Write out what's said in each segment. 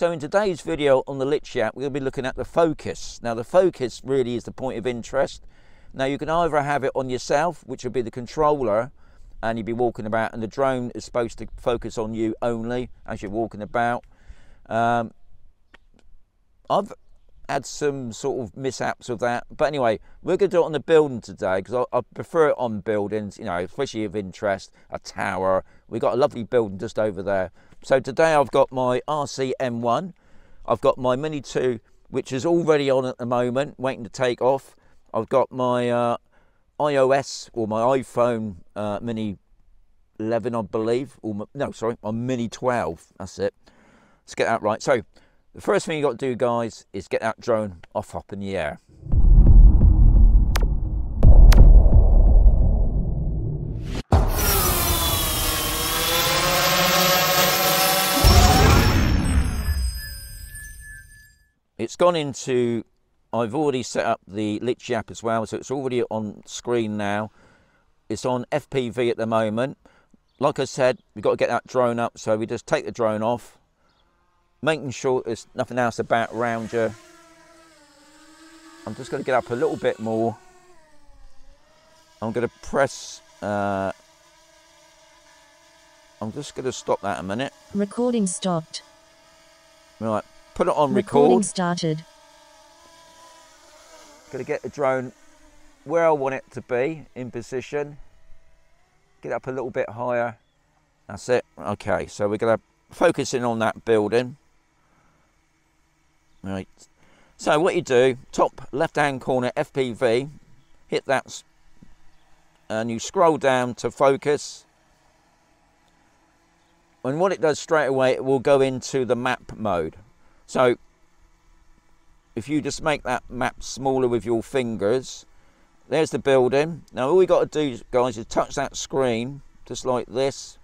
So in today's video on the Litchi app, we'll be looking at the focus. Now the focus really is the point of interest. Now you can either have it on yourself, which would be the controller, and you'd be walking about, and the drone is supposed to focus on you only as you're walking about. I've had some sort of mishaps with that, but anyway, we're going to do it on the building today because I prefer it on buildings, you know, especially of interest, a tower. We've got a lovely building just over there. So today I've got my RC M1, I've got my Mini 2, which is already on at the moment, waiting to take off. I've got my iOS, or my iPhone Mini 11, I believe, or my Mini 12, that's it. Let's get that right. So the first thing you got to do, guys, is get that drone off up in the air. It's gone into, I've already set up the Litchi app as well, so it's already on screen now. It's on FPV at the moment. Like I said, we've got to get that drone up, so we just take the drone off, making sure there's nothing else about around you. I'm just going to get up a little bit more. I'm going to press, I'm just going to stop that a minute. Recording stopped. Right. Put it on record. Recording started. Gonna get the drone where I want it to be in position. Get it up a little bit higher. That's it. Okay, so we're gonna focus in on that building. Right. So what you do, top left-hand corner FPV, hit that, and you scroll down to focus. And what it does straight away, it will go into the map mode. So if you just make that map smaller with your fingers, there's the building. Now all we got to do, guys, is touch that screen just like this,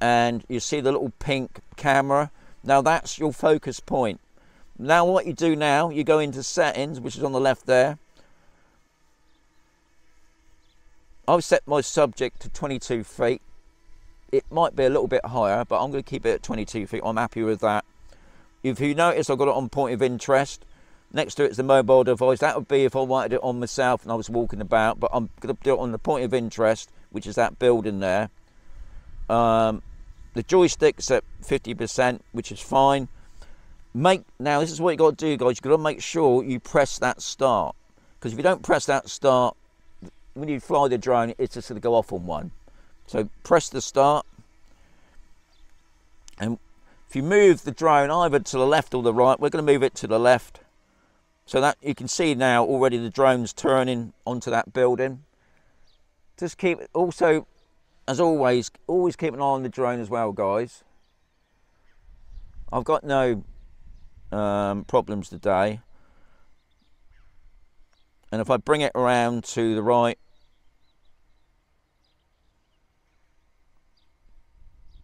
and you see the little pink camera. Now that's your focus point. Now what you do now, you go into settings, which is on the left there. I've set my subject to 22 feet. It might be a little bit higher, but I'm going to keep it at 22 feet. I'm happy with that. If you notice, I've got it on point of interest. Next to it is the mobile device. That would be if I wanted it on myself and I was walking about, but I'm going to do it on the point of interest, which is that building there. The joystick's at 50%, which is fine. Now, this is what you got to do, guys. You've got to make sure you press that start, because if you don't press that start, when you fly the drone, it's just going to go off on one. So press the start. And if you move the drone either to the left or the right, we're going to move it to the left, so that you can see now already the drone's turning onto that building. Just keep, also, as always, always keep an eye on the drone as well, guys. I've got no problems today. And if I bring it around to the right,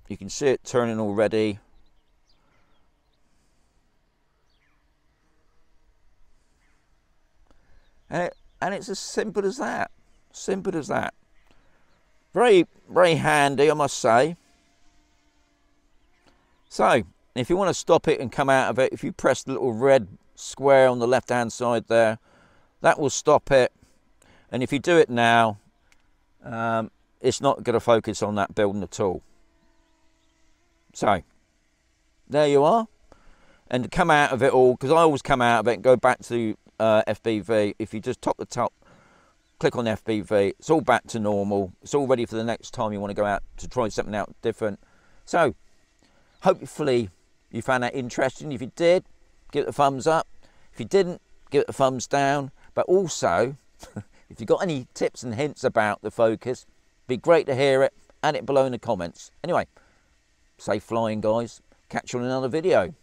you can see it turning already. And it's as simple as that. Simple as that. Very, very handy, I must say. So, if you want to stop it and come out of it, if you press the little red square on the left-hand side there, that will stop it. And if you do it now, it's not going to focus on that building at all. So, there you are. And to come out of it all, because I always come out of it and go back to FPV, if you just top the top, click on FPV, it's all back to normal. It's all ready for the next time you want to go out to try something out different. So, hopefully you found that interesting. If you did, give it a thumbs up. If you didn't, give it a thumbs down. But also, if you've got any tips and hints about the focus, it'd be great to hear it. Add it below in the comments. Anyway, safe flying, guys. Catch you on another video.